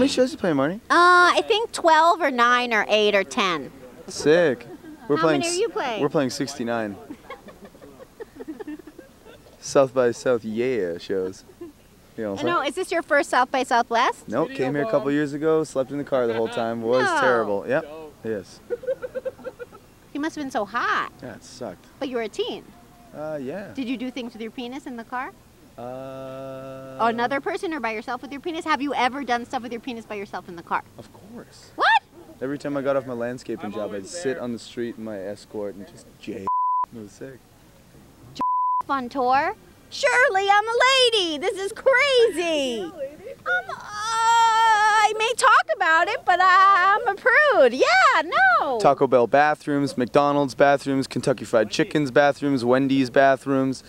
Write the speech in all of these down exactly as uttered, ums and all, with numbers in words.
many shows you play, Marnie? Uh, I think twelve or nine or eight or ten. Sick. We're How playing, many are you playing? We're playing sixty-nine. South by South, yeah, shows. You know, no, is this your first South by Southwest? Nope, came here a couple years ago, slept in the car the whole time, was no. terrible. Yep, yes. You must have been so hot. Yeah, it sucked. But you were a teen. Uh, yeah. Did you do things with your penis in the car? Uh. Oh, another person or by yourself with your penis? Have you ever done stuff with your penis by yourself in the car? Of course. What? Every time I got off my landscaping I'm job, I'd there. sit on the street in my Escort and just j***. It was sick. J*** on tour? Surely I'm a lady. This is crazy. I'm, uh, I may talk about it, but I'm a prude. Yeah, no. Taco Bell bathrooms, McDonald's bathrooms, Kentucky Fried Chicken's bathrooms, Wendy's bathrooms.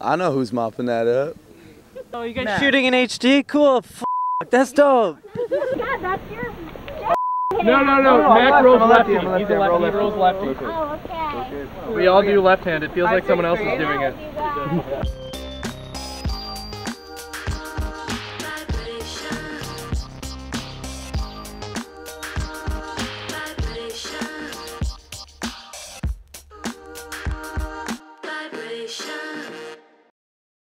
I know who's mopping that up. Oh, you guys nah. shooting in H D? Cool. F that's dope. God, that's your no, no, no. no Mac rolls lefty. He's a lefty. He rolls lefty. Oh, okay. We all do left hand. It feels like someone else is doing it.